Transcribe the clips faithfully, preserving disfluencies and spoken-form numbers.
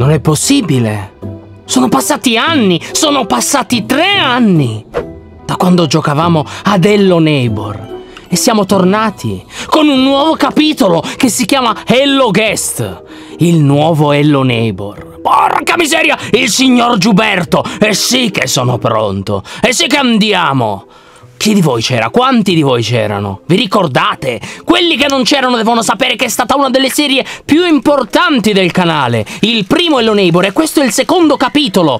Non è possibile! Sono passati anni! Sono passati tre anni! Da quando giocavamo ad Hello Neighbor! E siamo tornati con un nuovo capitolo che si chiama Hello Guest! Il nuovo Hello Neighbor! Porca miseria! Il signor Giuberto! E sì che sono pronto! E sì che andiamo! Chi di voi c'era? Quanti di voi c'erano? Vi ricordate? Quelli che non c'erano devono sapere che è stata una delle serie più importanti del canale. Il primo Hello Neighbor e questo è il secondo capitolo.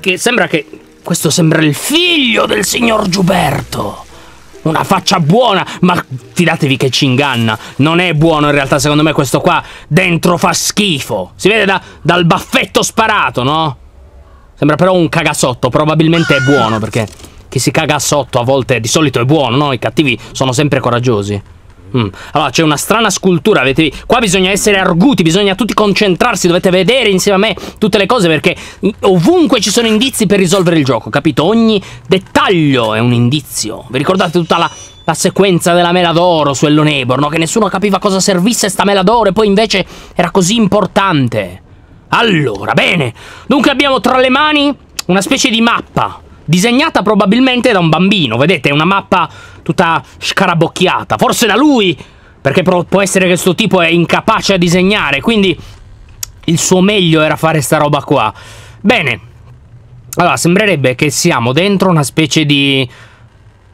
Che sembra che... questo sembra il figlio del signor Giuberto. Una faccia buona, ma fidatevi che ci inganna. Non è buono in realtà, secondo me questo qua dentro fa schifo. Si vede da, dal baffetto sparato, no? Sembra però un cagasotto, probabilmente è buono perché... chi si caga sotto a volte di solito è buono, no? I cattivi sono sempre coraggiosi. Mm. Allora c'è una strana scultura, avete... qua bisogna essere arguti, bisogna tutti concentrarsi, dovete vedere insieme a me tutte le cose perché ovunque ci sono indizi per risolvere il gioco, capito? Ogni dettaglio è un indizio. Vi ricordate tutta la, la sequenza della mela d'oro su Hello Neighbor, no? Che nessuno capiva cosa servisse sta mela d'oro e poi invece era così importante. Allora, bene, dunque abbiamo tra le mani una specie di mappa disegnata probabilmente da un bambino, vedete? È una mappa tutta scarabocchiata. Forse da lui, perché può essere che questo tipo è incapace a disegnare, quindi il suo meglio era fare sta roba qua. Bene, allora sembrerebbe che siamo dentro una specie di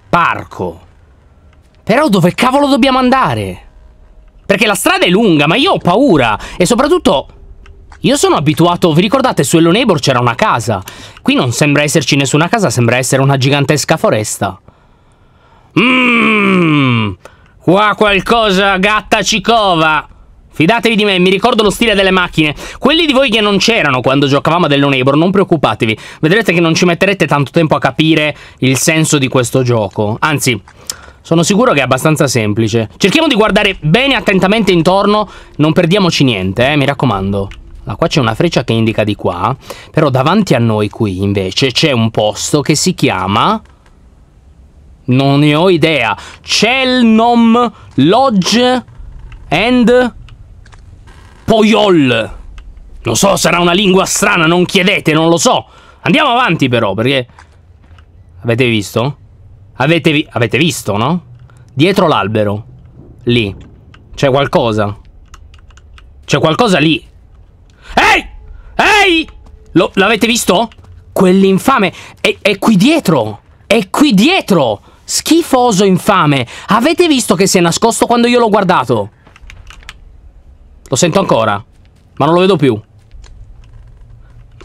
parco. Però dove cavolo dobbiamo andare? Perché la strada è lunga, ma io ho paura e soprattutto... io sono abituato, vi ricordate, su Hello Neighbor c'era una casa. Qui non sembra esserci nessuna casa, sembra essere una gigantesca foresta. Mmm, qua qualcosa gatta ci cova. Fidatevi di me, mi ricordo lo stile delle macchine. Quelli di voi che non c'erano quando giocavamo ad Hello Neighbor, non preoccupatevi. Vedrete che non ci metterete tanto tempo a capire il senso di questo gioco. Anzi... sono sicuro che è abbastanza semplice. Cerchiamo di guardare bene attentamente intorno, non perdiamoci niente, eh, mi raccomando. Ah, qua c'è una freccia che indica di qua, però davanti a noi qui invece c'è un posto che si chiama... non ne ho idea. Chelnom Lodge and Poyol. Non so, sarà una lingua strana, non chiedete, non lo so. Andiamo avanti però, perché... avete visto? Avete, vi... avete visto, no? Dietro l'albero. Lì. C'è qualcosa. C'è qualcosa lì. Ehi! Ehi! L'avete visto? Quell'infame è, è qui dietro! È qui dietro! Schifoso infame! Avete visto che si è nascosto quando io l'ho guardato? Lo sento ancora, ma non lo vedo più.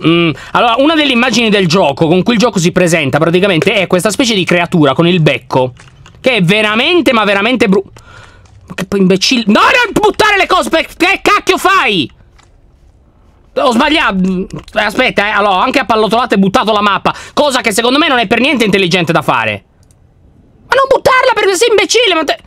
Mm, allora, una delle immagini del gioco con cui il gioco si presenta praticamente è questa specie di creatura con il becco. Che è veramente, ma veramente bru... che poi imbecille... no, non buttare le cose! Che cacchio fai? Ho sbagliato. Aspetta, eh. Allora, anche a pallottolate buttato la mappa. Cosa che secondo me non è per niente intelligente da fare. Ma non buttarla perché sei imbecille, ma te...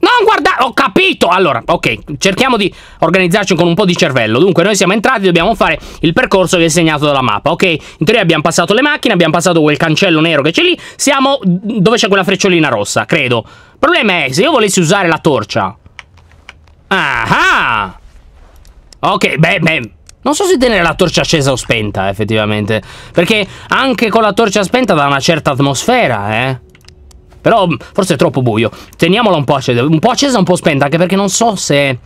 non guardare. Ho capito. Allora, ok, cerchiamo di organizzarci con un po' di cervello. Dunque, noi siamo entrati, dobbiamo fare il percorso che è segnato dalla mappa, ok? In teoria abbiamo passato le macchine, abbiamo passato quel cancello nero che c'è lì. Siamo dove c'è quella frecciolina rossa, credo. Il problema è, se io volessi usare la torcia... ah! Ok, beh, beh, non so se tenere la torcia accesa o spenta, effettivamente. Perché anche con la torcia spenta dà una certa atmosfera, eh. Però forse è troppo buio. Teniamola un po' accesa, un po' accesa, un po' spenta, anche perché non so se...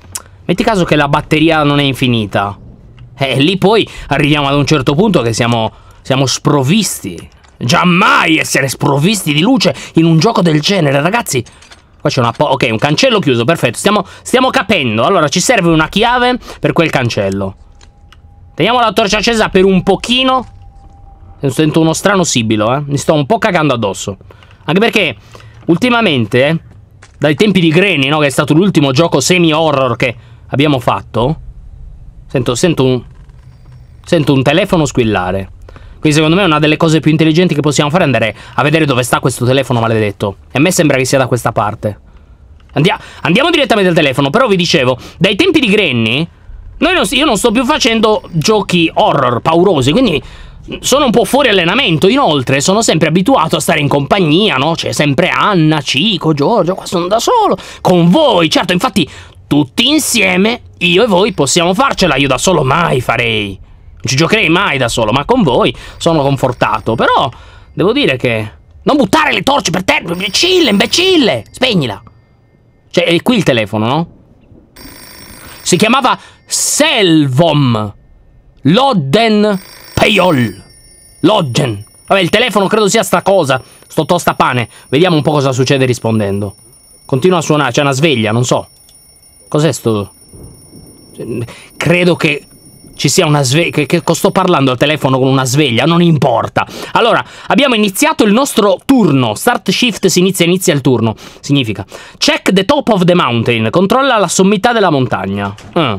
metti caso che la batteria non è infinita. Eh, lì poi arriviamo ad un certo punto che siamo, siamo sprovvisti. Già mai essere sprovvisti di luce in un gioco del genere, ragazzi. Qua c'è una po'... ok, un cancello chiuso, perfetto. Stiamo, stiamo capendo. Allora, ci serve una chiave per quel cancello. Teniamo la torcia accesa per un pochino. Sento uno strano sibilo, eh. Mi sto un po' cagando addosso. Anche perché, ultimamente, eh, dai tempi di Granny, no? Che è stato l'ultimo gioco semi-horror che abbiamo fatto. Sento, sento un... sento un telefono squillare. Quindi secondo me una delle cose più intelligenti che possiamo fare è andare a vedere dove sta questo telefono maledetto. E a me sembra che sia da questa parte. Andia Andiamo direttamente al telefono. Però vi dicevo, dai tempi di Granny noi non io non sto più facendo giochi horror paurosi, quindi sono un po' fuori allenamento. Inoltre sono sempre abituato a stare in compagnia, no? C'è sempre Anna, Cico, Giorgio. Qua sono da solo. Con voi, certo, infatti tutti insieme, io e voi possiamo farcela. Io da solo mai farei, non ci giocherei mai da solo, ma con voi sono confortato. Però devo dire che... non buttare le torce per terra, imbecille, imbecille, spegnila. Cioè, è qui il telefono, no? Si chiamava Selvom Lodge and Poyol. Lodgen. Vabbè, il telefono credo sia sta cosa, sto tostapane. Vediamo un po' cosa succede rispondendo. Continua a suonare, c'è una sveglia, non so. Cos'è sto... credo che ci sia una sveglia, che, che sto parlando al telefono con una sveglia, non importa. Allora, abbiamo iniziato il nostro turno. Start shift si inizia, inizia il turno. Significa check the top of the mountain, controlla la sommità della montagna. Ah.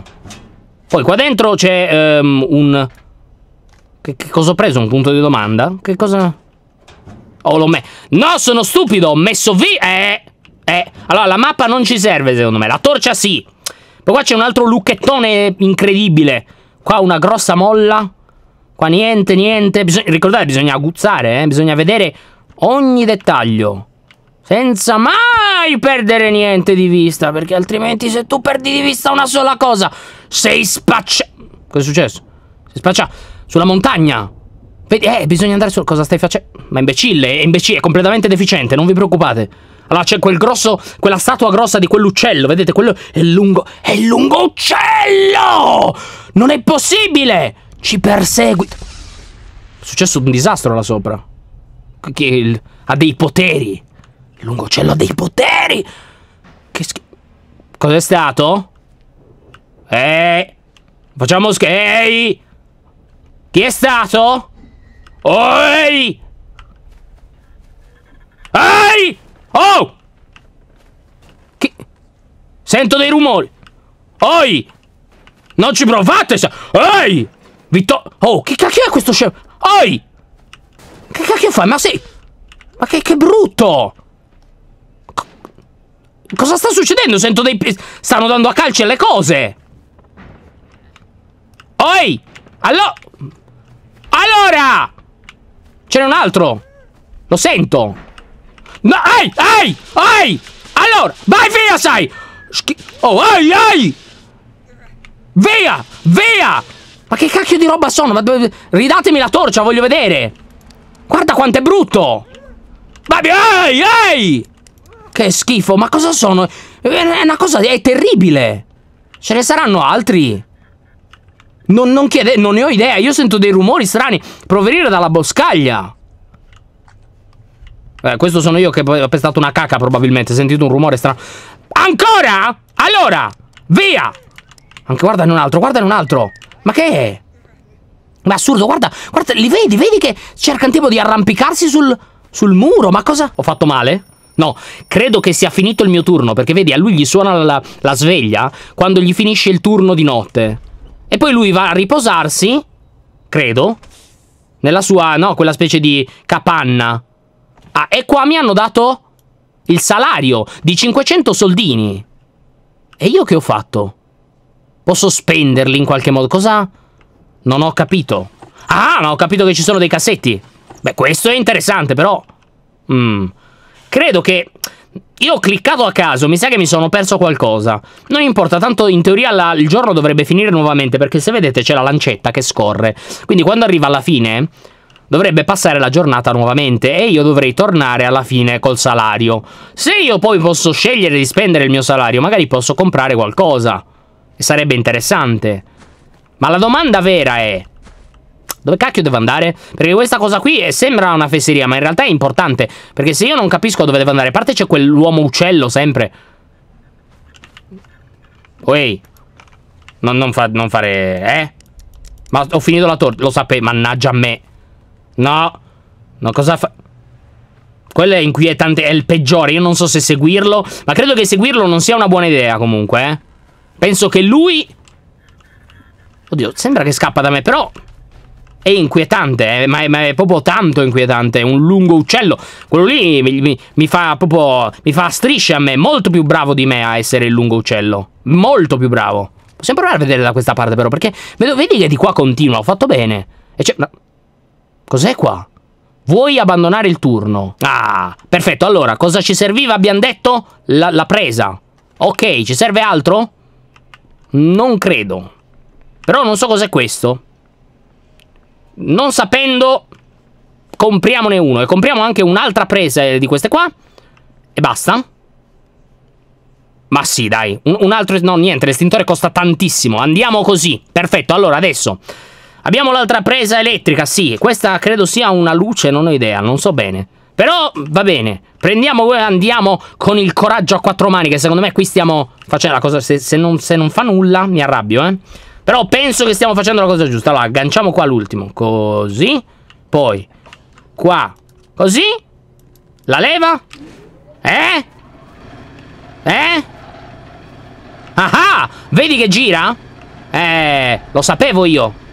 Poi qua dentro c'è um, un... Che, che cosa ho preso? Un punto di domanda? Che cosa... Oh, l'ho messo... No, sono stupido, ho messo via... Eh, eh. Allora, la mappa non ci serve, secondo me. La torcia sì. Però qua c'è un altro lucchettone incredibile. Qua una grossa molla. Qua niente, niente. Bisog- ricordate, bisogna aguzzare, eh? Bisogna vedere ogni dettaglio. Senza mai perdere niente di vista. Perché altrimenti se tu perdi di vista una sola cosa, sei spacciato. Cosa è successo? Sei spacciato. Sulla montagna. Vedi, eh, bisogna andare su... Cosa stai facendo? Ma imbecille, è imbecille, è completamente deficiente, non vi preoccupate. Allora c'è quel grosso... quella statua grossa di quell'uccello, vedete? Quello è lungo... è lungo uccello! Non è possibile! Ci persegui... È successo un disastro là sopra. Che il... ha dei poteri. Il lungo uccello ha dei poteri! Che schifo... Cos'è stato? Ehi! Facciamo schifo... Ehi! Chi è stato? Ehi! Ehi! Oh! Che... sento dei rumori. Oi! Non ci provate! Oi! Vitto... Oh, che cacchio è questo scemo? Oi! Che cacchio fai? Ma sei... ma che, che brutto! Co... cosa sta succedendo? Sento dei... stanno dando a calci alle cose! Oi! Allora... allora! Ce n'è un altro! Lo sento! No, ehi, ehi, ehi! Allora, vai via, sai! Oh, ehi, ehi! Via, via! Ma che cacchio di roba sono? Ma dove... ridatemi la torcia, voglio vedere! Guarda quanto è brutto! Vai via, ehi, ehi! Che schifo, ma cosa sono? È una cosa... è terribile! Ce ne saranno altri? Non, non chiede... non ne ho idea, io sento dei rumori strani provenire dalla boscaglia. Eh, questo sono io che ho pestato una caca probabilmente. Sentito un rumore strano. Ancora? Allora, via. Anche guarda in un altro, guarda in un altro. Ma che è? Ma assurdo, guarda, guarda, li vedi, vedi che cercano tipo di arrampicarsi sul, sul muro. Ma cosa? Ho fatto male? No, credo che sia finito il mio turno. Perché vedi, a lui gli suona la, la sveglia quando gli finisce il turno di notte. E poi lui va a riposarsi, credo, nella sua, no, quella specie di capanna. Ah, e qua mi hanno dato il salario di cinquecento soldini. E io che ho fatto? Posso spenderli in qualche modo? Cosa? Non ho capito. Ah, ma ho capito che ci sono dei cassetti. Beh, questo è interessante, però. Mm. Credo che... io ho cliccato a caso, mi sa che mi sono perso qualcosa. Non importa, tanto in teoria la... il giorno dovrebbe finire nuovamente, perché se vedete c'è la lancetta che scorre. Quindi quando arriva alla fine... dovrebbe passare la giornata nuovamente e io dovrei tornare alla fine col salario. Se io poi posso scegliere di spendere il mio salario, magari posso comprare qualcosa. E sarebbe interessante. Ma la domanda vera è... dove cacchio devo andare? Perché questa cosa qui sembra una fesseria, ma in realtà è importante. Perché se io non capisco dove devo andare... a parte c'è quell'uomo uccello sempre. Uè. Non, non, fa, non fare... eh? Ma ho finito la torta. Lo sapevo, mannaggia a me. No, no, cosa fa? Quello è inquietante, è il peggiore. Io non so se seguirlo, ma credo che seguirlo non sia una buona idea comunque, eh? Penso che lui... oddio, sembra che scappa da me, però è inquietante, eh? ma, è, ma è proprio tanto inquietante. È un lungo uccello. Quello lì mi, mi, mi fa proprio... mi fa strisce a me. Molto più bravo di me a essere il lungo uccello. Molto più bravo. Possiamo provare a vedere da questa parte però, perché vedo, vedi che di qua continua. Ho fatto bene. E c'è... no. Cos'è qua? Vuoi abbandonare il turno? Ah, perfetto. Allora, cosa ci serviva? Abbiamo detto la, la presa. Ok, ci serve altro? Non credo. Però non so cos'è questo. Non sapendo, compriamone uno. E compriamo anche un'altra presa di queste qua. E basta. Ma sì, dai. Un, un altro... No, niente. L'estintore costa tantissimo. Andiamo così. Perfetto. Allora, adesso... Abbiamo l'altra presa elettrica. Sì, questa credo sia una luce. Non ho idea. Non so bene. Però va bene. Prendiamo e andiamo con il coraggio a quattro mani. Che secondo me qui stiamo facendo la cosa... Se, se, non, se non fa nulla, mi arrabbio, eh. Però penso che stiamo facendo la cosa giusta. Allora, agganciamo qua l'ultimo. Così. Poi qua. Così. La leva. Eh? Eh? Ah! Vedi che gira? Eh, lo sapevo io.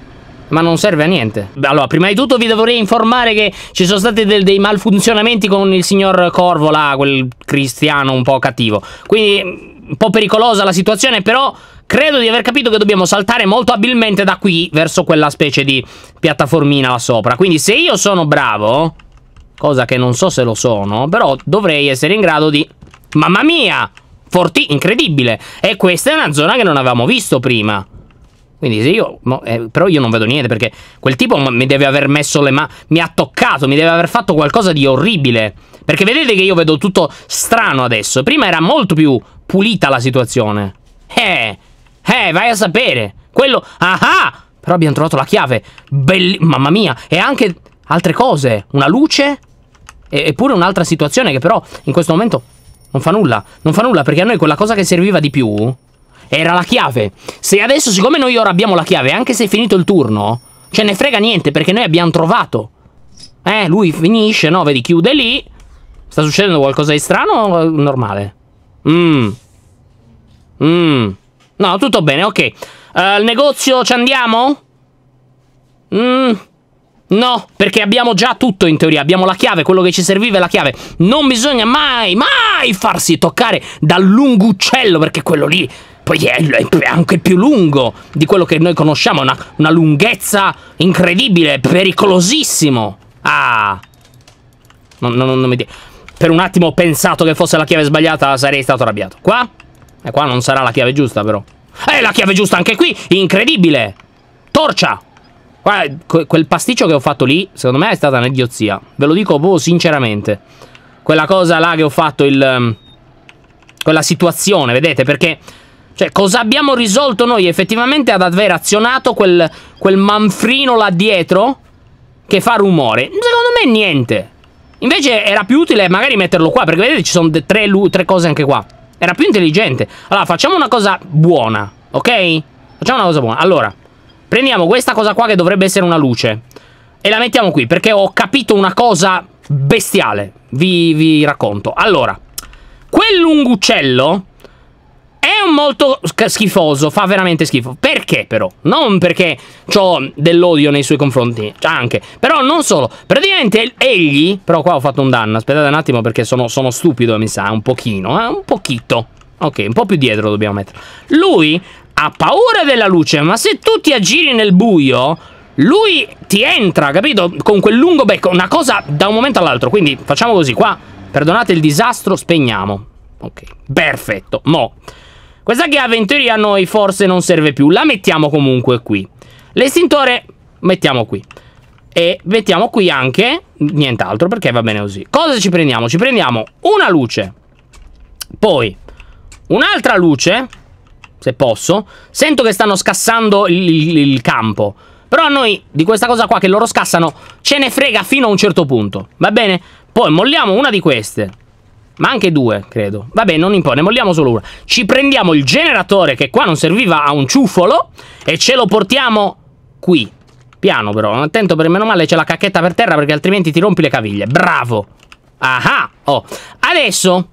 Ma non serve a niente. Allora, prima di tutto vi dovrei informare che ci sono stati del, dei malfunzionamenti con il signor Corvo là, quel cristiano un po' cattivo. Quindi un po' pericolosa la situazione, però credo di aver capito che dobbiamo saltare molto abilmente da qui verso quella specie di piattaformina là sopra. Quindi se io sono bravo, cosa che non so se lo sono, però dovrei essere in grado di... Mamma mia! Forti, incredibile! E questa è una zona che non avevamo visto prima. Quindi se io... No, eh, però io non vedo niente perché quel tipo mi deve aver messo le mani... Mi ha toccato, mi deve aver fatto qualcosa di orribile. Perché vedete che io vedo tutto strano adesso. Prima era molto più pulita la situazione. Eh, eh, vai a sapere. Quello... Ah! Però abbiamo trovato la chiave. Belli... Mamma mia! E anche altre cose. Una luce. E, eppure un'altra situazione che però in questo momento non fa nulla. Non fa nulla perché a noi quella cosa che serviva di più... Era la chiave. Se adesso, siccome noi ora abbiamo la chiave, anche se è finito il turno, ce ne frega niente perché noi abbiamo trovato. Eh, lui finisce, no? Vedi, chiude lì. Sta succedendo qualcosa di strano o normale? Mmm. Mmm. No, tutto bene, ok. Al uh, negozio ci andiamo? Mmm. No, perché abbiamo già tutto in teoria. Abbiamo la chiave, quello che ci serviva è la chiave. Non bisogna mai, mai farsi toccare dal lunguccello, perché quello lì... Poi è anche più lungo di quello che noi conosciamo, una, una lunghezza incredibile, pericolosissimo. Ah, non, non, non mi dico. Per un attimo ho pensato che fosse la chiave sbagliata, sarei stato arrabbiato. Qua? E qua non sarà la chiave giusta però. Eh, la chiave giusta anche qui, incredibile. Torcia. Qua, quel pasticcio che ho fatto lì, secondo me è stata un'idiozia. Ve lo dico boh, sinceramente. Quella cosa là che ho fatto, il... Quella situazione, vedete, perché... Cioè, cosa abbiamo risolto noi effettivamente ad aver azionato quel, quel manfrino là dietro che fa rumore? Secondo me niente. Invece era più utile magari metterlo qua, perché vedete ci sono tre, tre cose anche qua. Era più intelligente. Allora, facciamo una cosa buona, ok? Facciamo una cosa buona. Allora, prendiamo questa cosa qua che dovrebbe essere una luce e la mettiamo qui, perché ho capito una cosa bestiale. Vi, vi racconto. Allora, quel lunguccello... È molto schifoso, fa veramente schifo. Perché però? Non perché ho dell'odio nei suoi confronti, anche. Però non solo. Praticamente egli... Però qua ho fatto un danno. Aspettate un attimo perché sono, sono stupido, mi sa. Un pochino, eh? Un pochito. Ok, un po' più dietro dobbiamo mettere. Lui ha paura della luce, ma se tu ti aggiri nel buio, lui ti entra, capito? Con quel lungo becco. Una cosa da un momento all'altro. Quindi facciamo così qua. Perdonate il disastro, spegniamo. Ok, perfetto. Mo'. Questa chiave in teoria a noi forse non serve più. La mettiamo comunque qui. L'estintore mettiamo qui. E mettiamo qui anche nient'altro perché va bene così. Cosa ci prendiamo? Ci prendiamo una luce. Poi un'altra luce. Se posso. Sento che stanno scassando il, il, il campo. Però a noi di questa cosa qua che loro scassano ce ne frega fino a un certo punto. Va bene? Poi molliamo una di queste. Ma anche due, credo. Vabbè, non importa, ne molliamo solo una. Ci prendiamo il generatore che qua non serviva a un ciuffolo e ce lo portiamo qui. Piano però, attento perché meno male c'è la cacchetta per terra perché altrimenti ti rompi le caviglie. Bravo! Ah, oh. Adesso,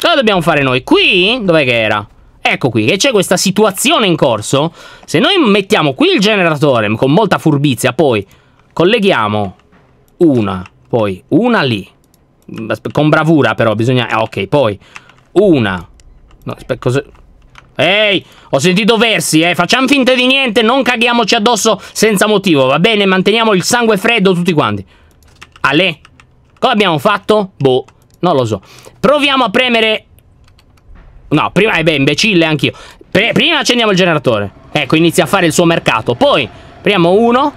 cosa dobbiamo fare noi? Qui, dov'è che era? Ecco qui, che c'è questa situazione in corso. Se noi mettiamo qui il generatore con molta furbizia, poi colleghiamo una, poi una lì. Con bravura però bisogna... Ah, ok, poi una... No, aspetta, cos'è? Ehi, ho sentito versi, eh. Facciamo finta di niente, non caghiamoci addosso senza motivo, va bene? Manteniamo il sangue freddo tutti quanti. Ale, cosa abbiamo fatto? Boh, non lo so. Proviamo a premere... No, prima... Eh beh, imbecille anch'io. Pr prima accendiamo il generatore. Ecco, inizia a fare il suo mercato. Poi apriamo uno,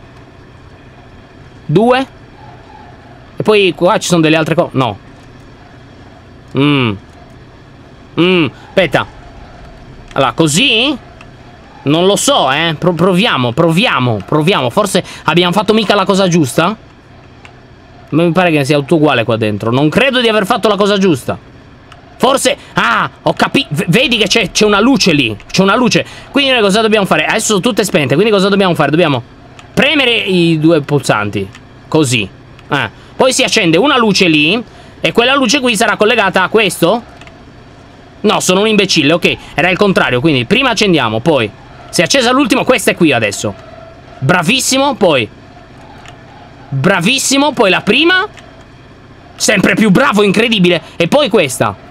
due. E poi qua ci sono delle altre cose. No. Mmm. Mmm. Aspetta. Allora, così? Non lo so, eh. Pro proviamo, proviamo, proviamo. Forse abbiamo fatto mica la cosa giusta? Mi pare che sia tutto uguale qua dentro. Non credo di aver fatto la cosa giusta. Forse... Ah, ho capito. Vedi che c'è una luce lì. C'è una luce. Quindi noi cosa dobbiamo fare? Adesso sono tutte spente. Quindi cosa dobbiamo fare? Dobbiamo premere i due pulsanti. Così. Eh. Poi si accende una luce lì. E quella luce qui sarà collegata a questo? No, sono un imbecille. Ok, era il contrario. Quindi prima accendiamo. Poi si è accesa l'ultimo. Questa è qui adesso. Bravissimo. Poi... Bravissimo, poi la prima. Sempre più bravo, incredibile. E poi questa.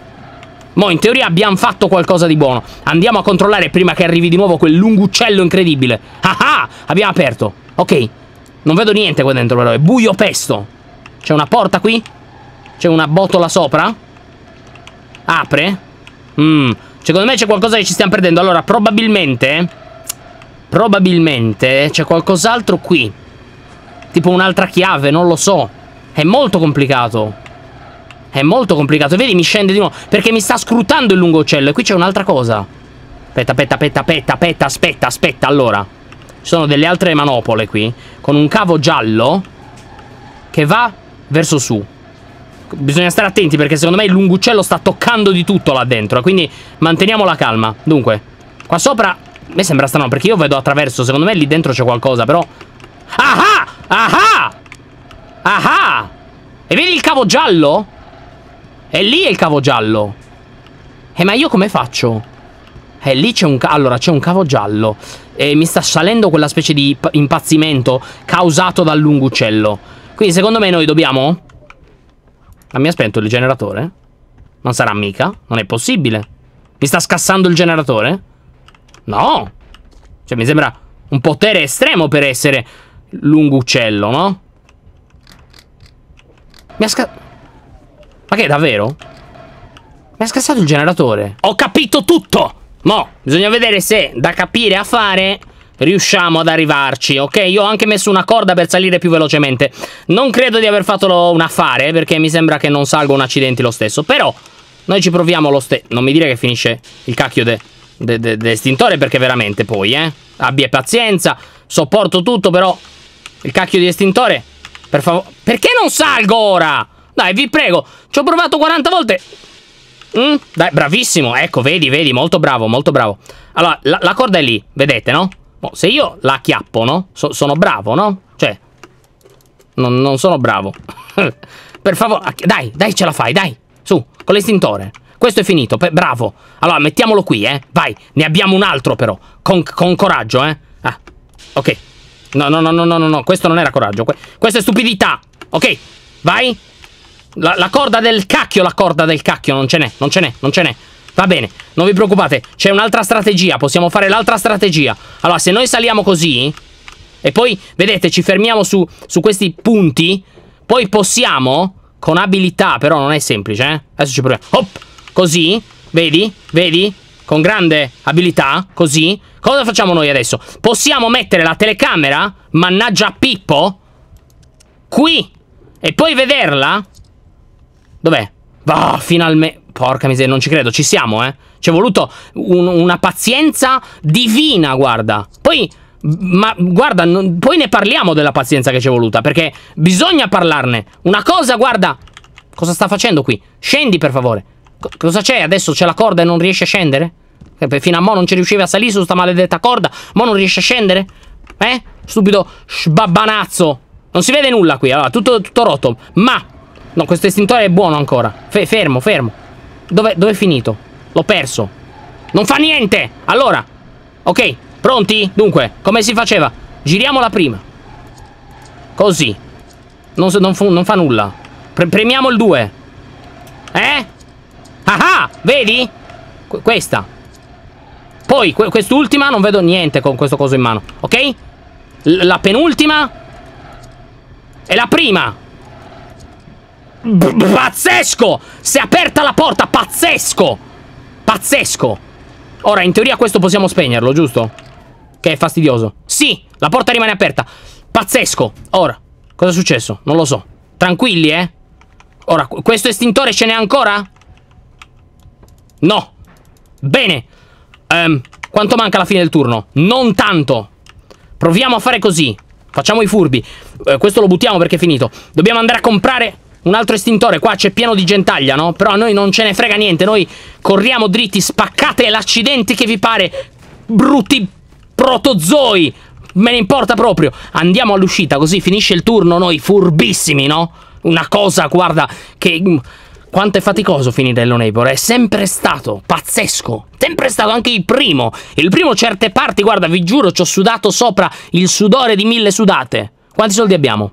Mo' in teoria abbiamo fatto qualcosa di buono. Andiamo a controllare prima che arrivi di nuovo quel lunguccello incredibile. Ah ah, abbiamo aperto. Ok, non vedo niente qua dentro però. È buio pesto. C'è una porta qui? C'è una botola sopra? Apre? Mmm, secondo me c'è qualcosa che ci stiamo perdendo. Allora, probabilmente Probabilmente c'è qualcos'altro qui. Tipo un'altra chiave, non lo so. È molto complicato. È molto complicato. Vedi, mi scende di nuovo. Perché mi sta scrutando il lungocello. E qui c'è un'altra cosa. Aspetta, aspetta, aspetta, aspetta, aspetta, aspetta, aspetta. Allora, ci sono delle altre manopole qui. Con un cavo giallo che va verso su. Bisogna stare attenti perché secondo me il lungucello sta toccando di tutto là dentro. Quindi manteniamo la calma. Dunque, qua sopra... Mi sembra strano perché io vedo attraverso. Secondo me lì dentro c'è qualcosa, però... Ah ah! Ah ah! E vedi il cavo giallo? E lì è il cavo giallo. E ma io come faccio? E lì c'è un... Allora, c'è un cavo giallo. E mi sta salendo quella specie di impazzimento causato dal lungucello. Quindi secondo me noi dobbiamo... Ma mi ha spento il generatore? Non sarà mica? Non è possibile. Mi sta scassando il generatore? No! Cioè mi sembra un potere estremo per essere... lungucello, no? Mi ha scassato. Ma che, davvero? Mi ha scassato il generatore. Ho capito tutto. Mo, bisogna vedere se da capire a fare riusciamo ad arrivarci, ok? Io ho anche messo una corda per salire più velocemente. Non credo di aver fatto un affare, perché mi sembra che non salgo un accidenti lo stesso. Però noi ci proviamo lo stesso. Non mi dire che finisce il cacchio de dell'estintore, perché veramente poi, eh, abbia pazienza. Sopporto tutto, però il cacchio di estintore, per favore. Perché non salgo ora? Dai, vi prego, ci ho provato quaranta volte. Mm, dai, bravissimo. Ecco, vedi, vedi, molto bravo, molto bravo. Allora, la, la corda è lì, vedete, no? Oh, se io la acchiappo, no? So, sono bravo, no? Cioè, non, non sono bravo. Per favore, dai, dai, ce la fai, dai. Su, con l'estintore. Questo è finito, bravo. Allora, mettiamolo qui, eh. Vai, ne abbiamo un altro, però. Con, con coraggio, eh. Ah. Ok, no, no, no, no, no, no, questo non era coraggio. Que Questa è stupidità. Ok, vai. La, la corda del cacchio, la corda del cacchio. Non ce n'è, non ce n'è, non ce n'è. Va bene, non vi preoccupate, c'è un'altra strategia. Possiamo fare l'altra strategia. Allora, se noi saliamo così e poi, vedete, ci fermiamo su, su questi punti, poi possiamo, con abilità, però non è semplice, eh. Adesso ci proviamo. Hop, così, vedi, vedi, con grande abilità, così. Cosa facciamo noi adesso? Possiamo mettere la telecamera, mannaggia Pippo, qui, e poi vederla. Dov'è? Va, oh, finalmente. Porca miseria, non ci credo, ci siamo, eh. Ci è voluto un, una pazienza divina, guarda. Poi, ma guarda, non, poi ne parliamo della pazienza che ci è voluta, perché bisogna parlarne. Una cosa, guarda, cosa sta facendo qui? Scendi, per favore. Cosa c'è? Adesso c'è la corda e non riesce a scendere? Fino a mo' non ci riusciva a salire su sta maledetta corda. Mo' non riesce a scendere? Eh? Stupido sbabbanazzo. Non si vede nulla qui. Allora, tutto, tutto rotto. Ma no, questo estintore è buono ancora. Fe fermo, fermo. Dov'è, dov'è finito? L'ho perso. Non fa niente. Allora, ok, pronti? Dunque, come si faceva? Giriamo la prima. Così. Non, non, non fa nulla. Pre premiamo il due. Eh? Ah, vedi? Qu questa. Poi, que quest'ultima non vedo niente con questo coso in mano. Ok? L la penultima. E la prima. B pazzesco! Si è aperta la porta, pazzesco! Pazzesco! Ora, in teoria questo possiamo spegnerlo, giusto? Che è fastidioso. Sì, la porta rimane aperta. Pazzesco. Ora, cosa è successo? Non lo so. Tranquilli, eh. Ora, questo estintore ce n'è ancora? No. Bene. um, Quanto manca alla fine del turno? Non tanto. Proviamo a fare così. Facciamo i furbi. eh, Questo lo buttiamo perché è finito. Dobbiamo andare a comprare un altro estintore. Qua c'è pieno di gentaglia, no? Però a noi non ce ne frega niente. Noi corriamo dritti. Spaccate l'accidente che vi pare, brutti protozoi. Me ne importa proprio. Andiamo all'uscita, così finisce il turno. Noi furbissimi, no? Una cosa, guarda, che... quanto è faticoso finire Hello Neighbor. È sempre stato pazzesco. Sempre stato anche il primo. Il primo certe parti, guarda, vi giuro, ci ho sudato sopra il sudore di mille sudate. Quanti soldi abbiamo?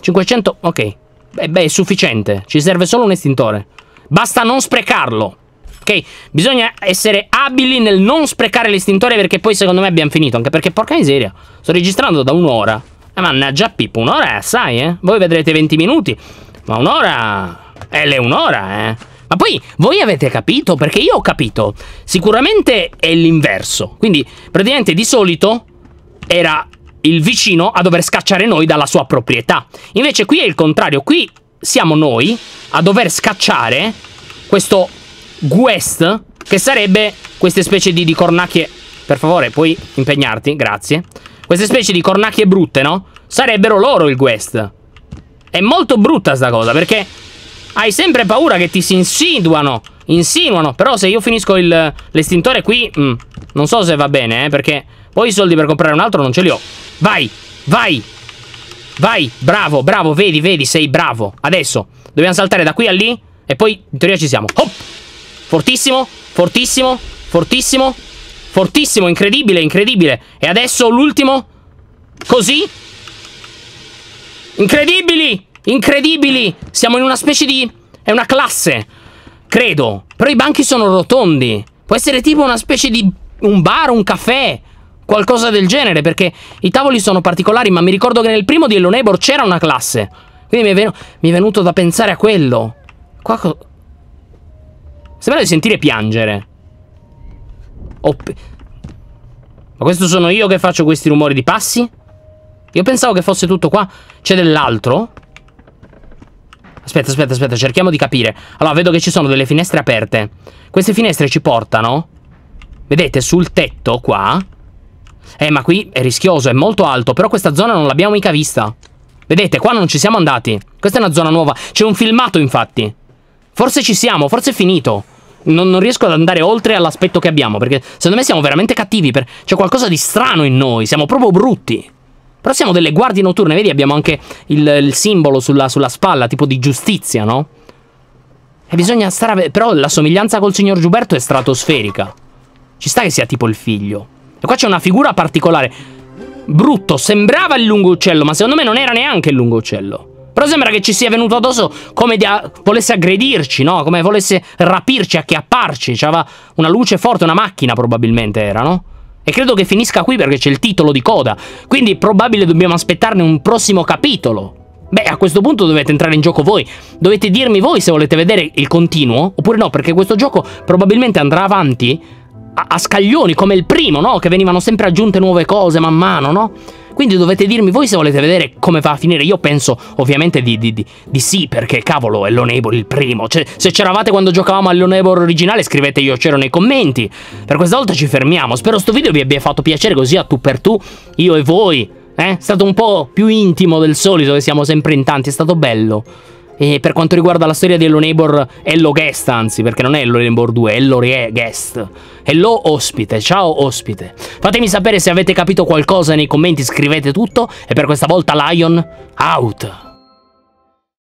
cinquecento? Ok. Beh, beh, è sufficiente. Ci serve solo un estintore. Basta non sprecarlo. Ok? Bisogna essere abili nel non sprecare l'estintore, perché poi secondo me abbiamo finito. Anche perché, porca miseria, sto registrando da un'ora. Eh, mannaggia Pippo, un'ora è assai, eh. Voi vedrete venti minuti. Ma un'ora... è le un'ora, eh. Ma poi voi avete capito, perché io ho capito. Sicuramente è l'inverso. Quindi praticamente di solito era il vicino a dover scacciare noi dalla sua proprietà. Invece qui è il contrario. Qui siamo noi a dover scacciare questo guest, che sarebbe queste specie di, di cornacchie. Per favore, puoi impegnarti? Grazie. Queste specie di cornacchie brutte, no? Sarebbero loro il guest. È molto brutta sta cosa, perché hai sempre paura che ti si insinuano. Insinuano. Però se io finisco il, l'estintore qui, mh, non so se va bene, eh, perché poi i soldi per comprare un altro non ce li ho. Vai, vai, vai. Bravo, bravo, vedi, vedi, sei bravo. Adesso dobbiamo saltare da qui a lì e poi in teoria ci siamo. Hop! Fortissimo, fortissimo, fortissimo, fortissimo. Incredibile, incredibile. E adesso l'ultimo. Così. Incredibili. Incredibili! Siamo in una specie di... è una classe, credo. Però i banchi sono rotondi. Può essere tipo una specie di... un bar, un caffè, qualcosa del genere. Perché i tavoli sono particolari. Ma mi ricordo che nel primo di Hello Neighbor c'era una classe. Quindi mi è, venu... mi è venuto da pensare a quello. Qua co... sembra di sentire piangere. Oh, ma questo sono io che faccio questi rumori di passi? Io pensavo che fosse tutto qua. C'è dell'altro? Aspetta, aspetta, aspetta, cerchiamo di capire. Allora, vedo che ci sono delle finestre aperte. Queste finestre ci portano, vedete, sul tetto qua. Eh, ma qui è rischioso, è molto alto. Però questa zona non l'abbiamo mica vista. Vedete, qua non ci siamo andati. Questa è una zona nuova. C'è un filmato, infatti. Forse ci siamo, forse è finito. Non, non riesco ad andare oltre all'aspetto che abbiamo, perché secondo me siamo veramente cattivi. per... C'è qualcosa di strano in noi, siamo proprio brutti. Però siamo delle guardie notturne, vedi? Abbiamo anche il, il simbolo sulla, sulla spalla, tipo di giustizia, no? E bisogna stare a vedere. Però la somiglianza col signor Giuberto è stratosferica. Ci sta che sia tipo il figlio. E qua c'è una figura particolare. Brutto, sembrava il lungo uccello, ma secondo me non era neanche il lungo uccello. Però sembra che ci sia venuto addosso come a... volesse aggredirci, no? Come volesse rapirci, acchiapparci. C'aveva una luce forte, una macchina probabilmente era, no? E credo che finisca qui perché c'è il titolo di coda. Quindi è probabile dobbiamo aspettarne un prossimo capitolo. Beh, a questo punto dovete entrare in gioco voi. Dovete dirmi voi se volete vedere il continuo oppure no, perché questo gioco probabilmente andrà avanti a, a scaglioni come il primo, no? Che venivano sempre aggiunte nuove cose man mano, no? Quindi dovete dirmi voi se volete vedere come va a finire. Io penso ovviamente di, di, di, di sì, perché cavolo, Hello Neighbor il primo. Cioè, se c'eravate quando giocavamo Hello Neighbor originale, scrivete io c'ero nei commenti. Per questa volta ci fermiamo. Spero sto video vi abbia fatto piacere, così a tu per tu, io e voi. Eh? È stato un po' più intimo del solito, che siamo sempre in tanti, è stato bello. E per quanto riguarda la storia di Hello Neighbor, Hello Guest, anzi, perché non è Hello Neighbor due, è Hello Guest. Hello Ospite, ciao ospite. Fatemi sapere se avete capito qualcosa nei commenti, scrivete tutto. E per questa volta Lion, out.